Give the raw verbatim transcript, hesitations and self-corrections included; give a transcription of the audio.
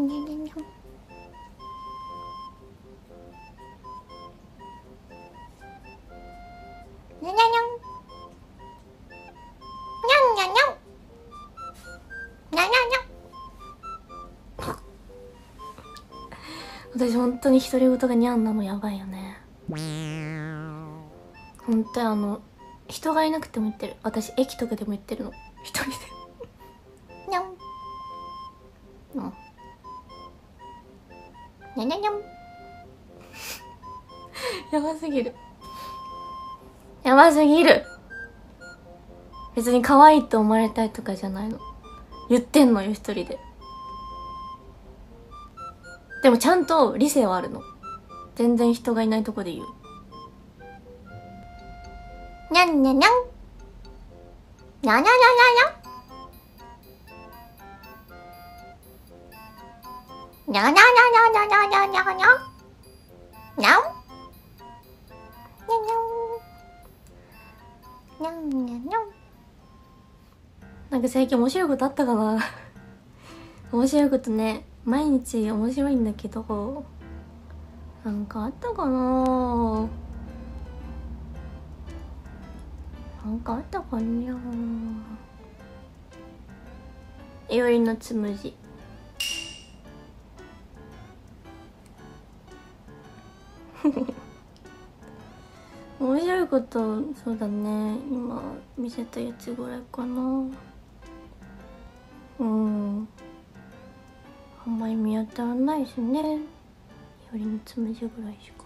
にゃにゃにゃん。にゃにゃにゃん。にゃんにゃにゃん。にゃにゃにゃん。私本当に独り言がにゃんなのやばいよね。本当にあの人がいなくても言ってる。私駅とかでも言ってるの。一人でにゃん。うん。にゃにゃにゃん。やばすぎる。やばすぎる。別に可愛いと思われたいとかじゃないの。言ってんのよ、一人で。でもちゃんと理性はあるの。全然人がいないとこで言う。にゃんにゃんにゃん。にゃにゃにゃにゃにゃん。にゃにゃにゃにゃにゃにゃにゃにゃにゃ。にゃん。にゃにゃん。にゃんにゃんにゃん。なんか最近面白いことあったかな。面白いことね。毎日面白いんだけど。なんかあったかな。なんかあったかにゃー。いおりのつむじ。面白いこと、そうだね。今見せたやつぐらいかな。うん。あんまり見当たらないしね。いおりのつむじぐらいしか。